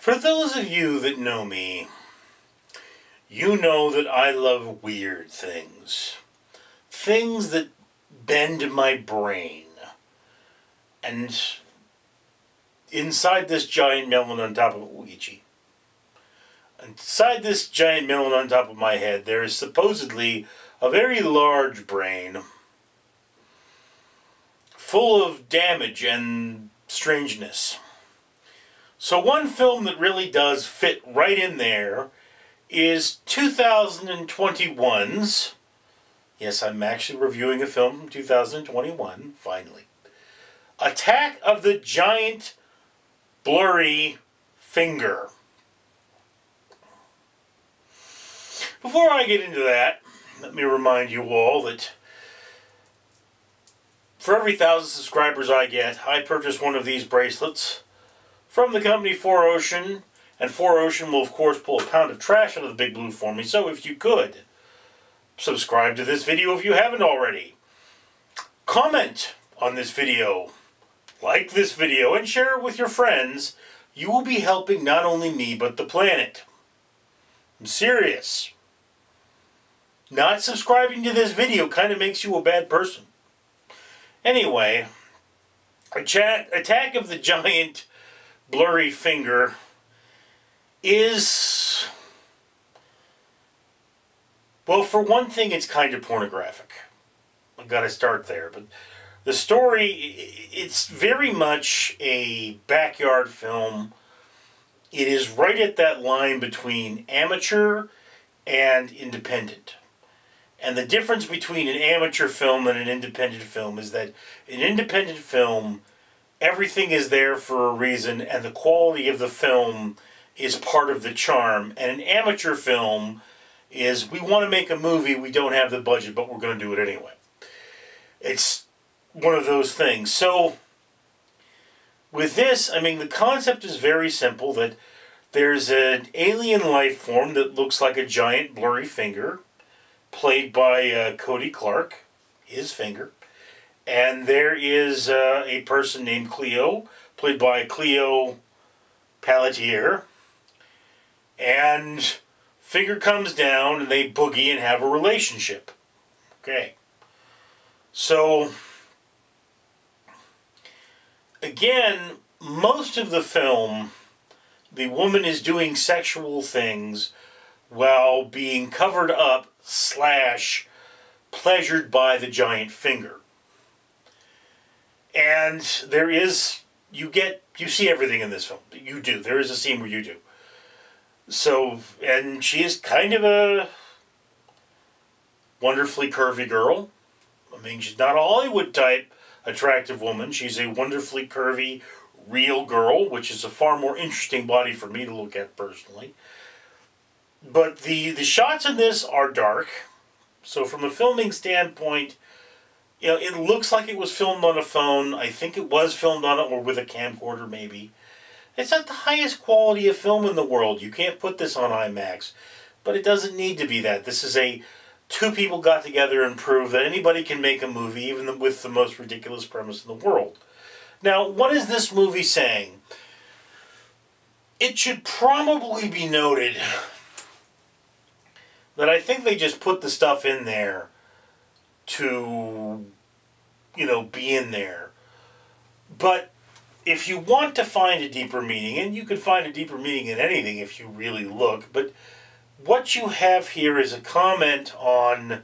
For those of you that know me, you know that I love weird things. Things that bend my brain. And inside this giant melon on top of Ouija, inside this giant melon on top of my head, there is supposedly a very large brain full of damage and strangeness. So one film that really does fit right in there is 2021's, yes, I'm actually reviewing a film from 2021, finally, Attack of the Giant Blurry Finger. Before I get into that, let me remind you all that for every 1,000 subscribers I get, I purchase one of these bracelets from the company 4ocean, and 4ocean will of course pull a pound of trash out of the big blue for me. So if you could, subscribe to this video if you haven't already. Comment on this video, like this video, and share it with your friends. You will be helping not only me, but the planet. I'm serious. Not subscribing to this video kind of makes you a bad person. Anyway, Attack of the Giant Blurry Finger is, well, for one thing, it's kind of pornographic. I've got to start there, but the story, it's very much a backyard film. It is right at that line between amateur and independent. And the difference between an amateur film and an independent film is that an independent film, everything is there for a reason, and the quality of the film is part of the charm. And an amateur film is, we want to make a movie, we don't have the budget, but we're going to do it anyway. It's one of those things. So, with this, I mean, the concept is very simple, that there's an alien life form that looks like a giant blurry finger, played by Cody Clarke, his finger. And there is a person named Cleo, played by Chloe Pelletier. And finger comes down and they boogie and have a relationship. Okay. So, again, most of the film, the woman is doing sexual things while being covered up / pleasured by the giant finger. And there is, you see everything in this film. You do. There is a scene where you do. So, and she is kind of a wonderfully curvy girl. I mean, she's not a Hollywood type attractive woman. She's a wonderfully curvy, real girl, which is a far more interesting body for me to look at personally. But the shots in this are dark. So from a filming standpoint, you know, it looks like it was filmed on a phone. I think it was filmed on it, or with a camcorder maybe. It's not the highest quality of film in the world. You can't put this on IMAX. But it doesn't need to be that. This is a, two people got together and proved that anybody can make a movie, even with the most ridiculous premise in the world. Now, what is this movie saying? It should probably be noted that I think they just put the stuff in there to, you know, be in there. But if you want to find a deeper meaning, and you can find a deeper meaning in anything if you really look, but what you have here is a comment on,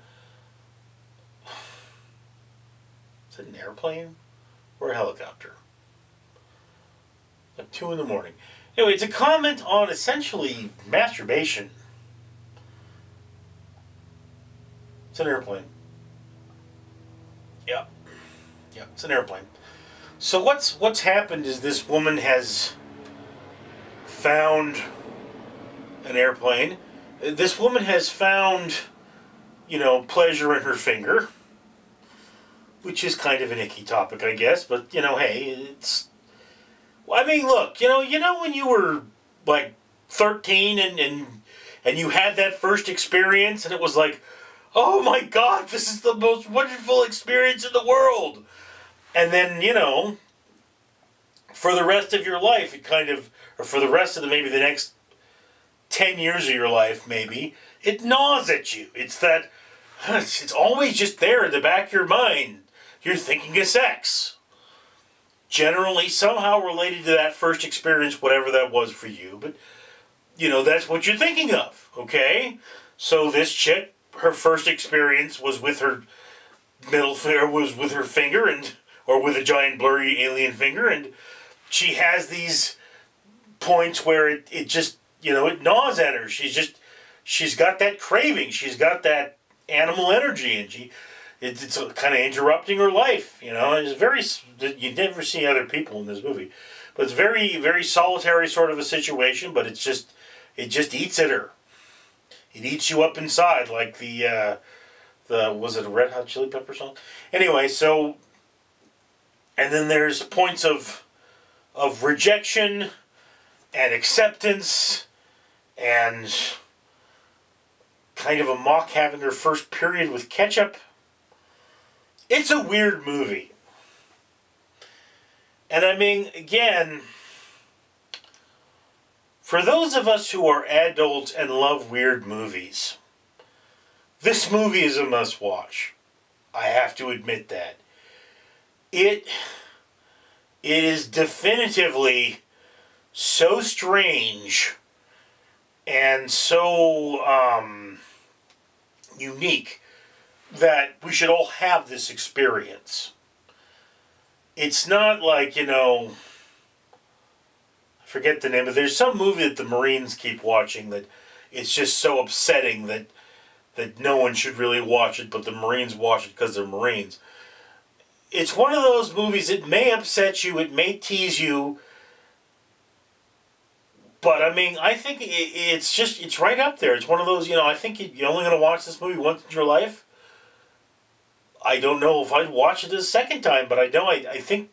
is it an airplane or a helicopter? Like 2 in the morning. Anyway, it's a comment on essentially masturbation. It's an airplane. Yeah, it's an airplane. So what's happened is this woman has found an airplane. This woman has found, you know, pleasure in her finger, which is kind of an icky topic, I guess. But, you know, hey, it's, I mean, look, you know when you were like 13 and you had that first experience and it was like, oh my God, this is the most wonderful experience in the world. And then, you know, for the rest of your life, it kind of or for the rest of the maybe the next 10 years of your life, maybe, it gnaws at you. It's that, it's always just there in the back of your mind. You're thinking of sex. Generally, somehow related to that first experience, whatever that was for you, but, you know, that's what you're thinking of, okay? So this chick, her first experience was with her middle finger, was with her finger, and or with a giant blurry alien finger, and she has these points where it just, you know, it gnaws at her. She's got that craving. She's got that animal energy, and it's kind of interrupting her life, you know. It's very, you never see other people in this movie, but it's very, very solitary sort of a situation. But it's just, it just eats at her. It eats you up inside, like the was it a Red Hot Chili Pepper song? Anyway, so, and then there's points of rejection and acceptance and kind of a mock having her first period with ketchup. It's a weird movie. And I mean, again, for those of us who are adults and love weird movies, this movie is a must-watch. I have to admit that. It is definitively so strange and so unique that we should all have this experience. It's not like, you know, I forget the name, but there's some movie that the Marines keep watching that it's just so upsetting that no one should really watch it, but the Marines watch it because they're Marines. It's one of those movies, it may upset you, it may tease you, but I mean, I think it's just, it's right up there. It's one of those, you know, I think you're only going to watch this movie once in your life. I don't know if I'd watch it a second time, but I know I think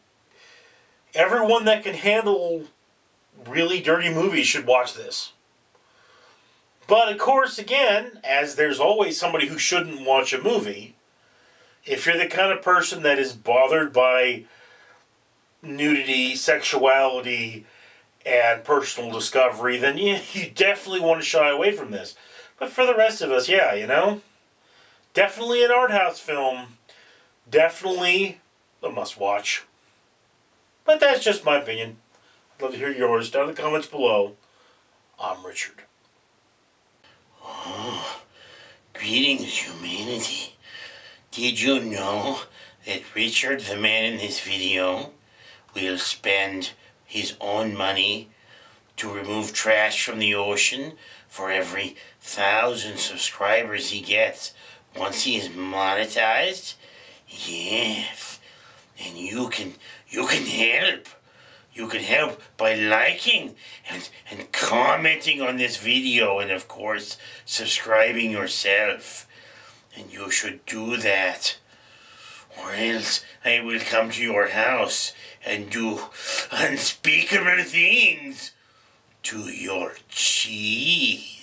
everyone that can handle really dirty movies should watch this. But of course, again, as there's always somebody who shouldn't watch a movie, if you're the kind of person that is bothered by nudity, sexuality, and personal discovery, then you definitely want to shy away from this. But for the rest of us, yeah, you know, definitely an art house film, definitely a must-watch. But that's just my opinion. I'd love to hear yours down in the comments below. I'm Richard. Oh, greetings, humanity. Did you know that Richard, the man in this video, will spend his own money to remove trash from the ocean for every 1,000 subscribers he gets once he is monetized? Yes. And you can help. You can help by liking and commenting on this video and, of course, subscribing yourself. And you should do that, or else I will come to your house and do unspeakable things to your cheese.